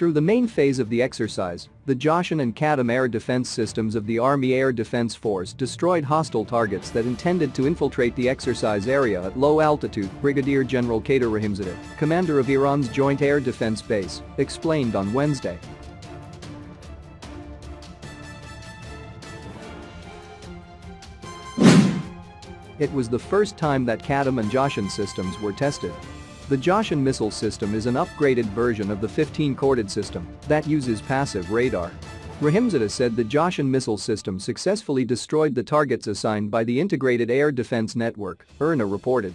Through the main phase of the exercise, the Joshan and Khatam air defense systems of the Army Air Defense Force destroyed hostile targets that intended to infiltrate the exercise area at low altitude, Brigadier General Qader Rahimzadeh, commander of Iran's Joint Air Defense Base, explained on Wednesday. It was the first time that Khatam and Joshan systems were tested. The Joshan missile system is an upgraded version of the 15 Corded system that uses passive radar. Rahimzadeh said the Joshan missile system successfully destroyed the targets assigned by the Integrated Air Defense Network, IRNA reported.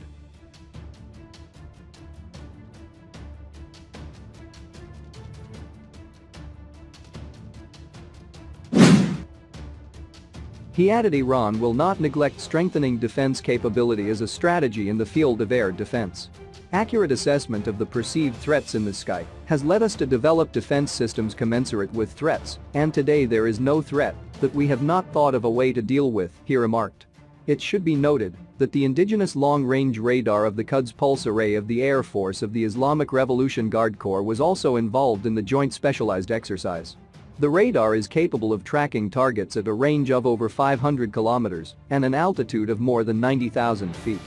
He added Iran will not neglect strengthening defense capability as a strategy in the field of air defense. Accurate assessment of the perceived threats in the sky has led us to develop defense systems commensurate with threats, and today there is no threat that we have not thought of a way to deal with, he remarked. It should be noted that the indigenous long-range radar of the Quds Pulse Array of the Air Force of the Islamic Revolution Guard Corps was also involved in the joint specialized exercise. The radar is capable of tracking targets at a range of over 500 kilometers and an altitude of more than 90,000 feet.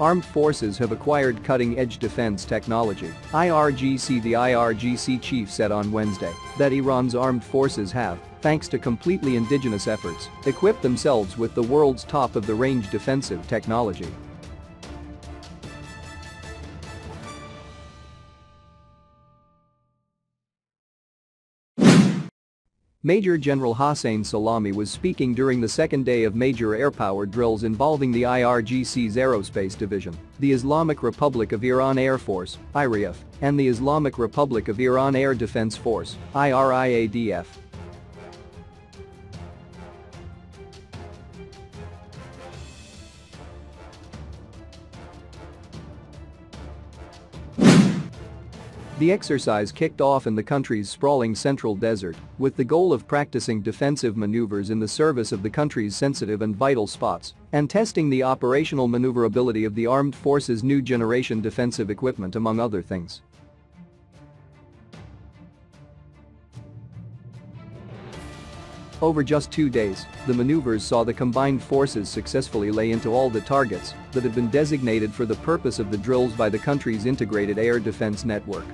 Armed forces have acquired cutting-edge defense technology, IRGC. The IRGC chief said on Wednesday that Iran's armed forces have, thanks to completely indigenous efforts, equipped themselves with the world's top-of-the-range defensive technology. Major General Hossein Salami was speaking during the second day of major air power drills involving the IRGC's Aerospace Division, the Islamic Republic of Iran Air Force, IRIAF, and the Islamic Republic of Iran Air Defense Force, IRIADF. The exercise kicked off in the country's sprawling central desert, with the goal of practicing defensive maneuvers in the service of the country's sensitive and vital spots, and testing the operational maneuverability of the armed forces' new generation defensive equipment, among other things. Over just 2 days, the maneuvers saw the combined forces successfully lay into all the targets that had been designated for the purpose of the drills by the country's Integrated Air Defense Network.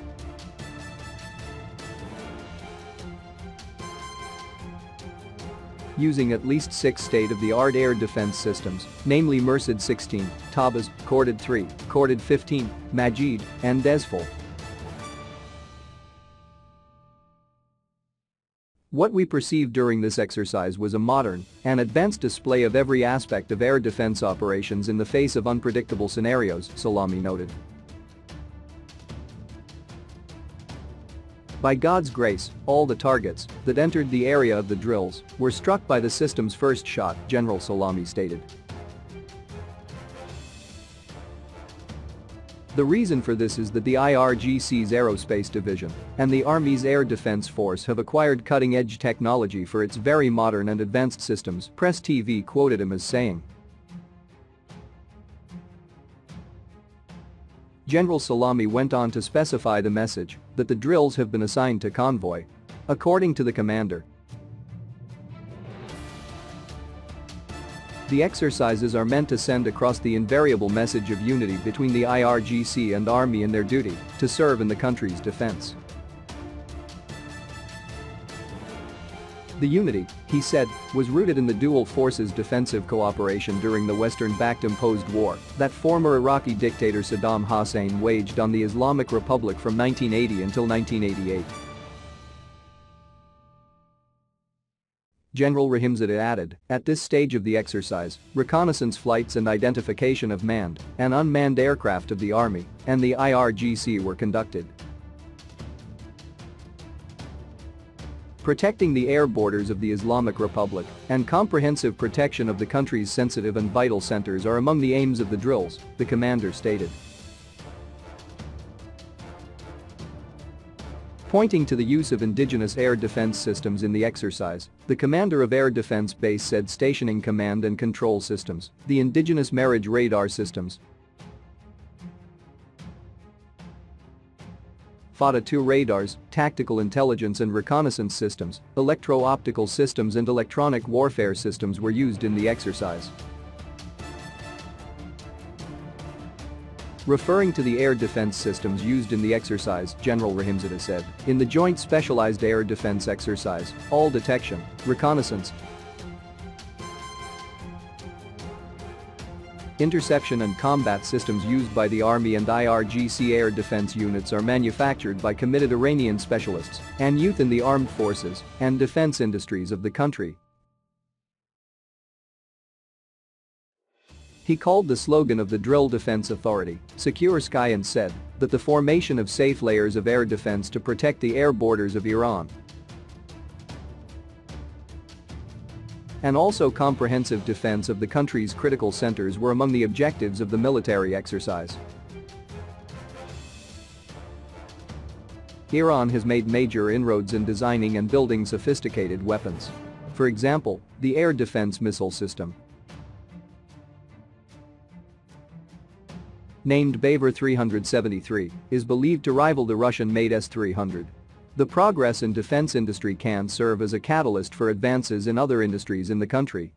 Using at least 6 state-of-the-art air defense systems, namely Merced-16, Tabas, Corded-3, Corded-15, Majid, and Desful. What we perceived during this exercise was a modern and advanced display of every aspect of air defense operations in the face of unpredictable scenarios, Salami noted. By God's grace, all the targets that entered the area of the drills were struck by the system's first shot, General Salami stated. The reason for this is that the IRGC's Aerospace Division and the Army's Air Defense Force have acquired cutting-edge technology for its very modern and advanced systems, Press TV quoted him as saying. General Salami went on to specify the message that the drills have been assigned to convoy. According to the commander, the exercises are meant to send across the invariable message of unity between the IRGC and Army in their duty to serve in the country's defense. The unity, he said, was rooted in the dual forces' defensive cooperation during the Western-backed imposed war that former Iraqi dictator Saddam Hussein waged on the Islamic Republic from 1980 until 1988. General Rahimzadeh added, at this stage of the exercise, reconnaissance flights and identification of manned and unmanned aircraft of the Army and the IRGC were conducted. Protecting the air borders of the Islamic Republic and comprehensive protection of the country's sensitive and vital centers are among the aims of the drills, the commander stated. Pointing to the use of indigenous air defense systems in the exercise, the commander of Air Defense Base said stationing command and control systems, the indigenous marriage radar systems, FATA-2 radars, tactical intelligence and reconnaissance systems, electro-optical systems and electronic warfare systems were used in the exercise. Referring to the air defense systems used in the exercise, General Rahimzadeh said, "In the Joint Specialized Air Defense Exercise, all detection, reconnaissance, interception and combat systems used by the Army and IRGC air defense units are manufactured by committed Iranian specialists and youth in the armed forces and defense industries of the country." He called the slogan of the Drill Defense Authority, Secure Sky, and said that the formation of safe layers of air defense to protect the air borders of Iran and also comprehensive defense of the country's critical centers were among the objectives of the military exercise. Iran has made major inroads in designing and building sophisticated weapons. For example, the air defense missile system, named Bavar-373, is believed to rival the Russian-made S-300. The progress in defense industry can serve as a catalyst for advances in other industries in the country.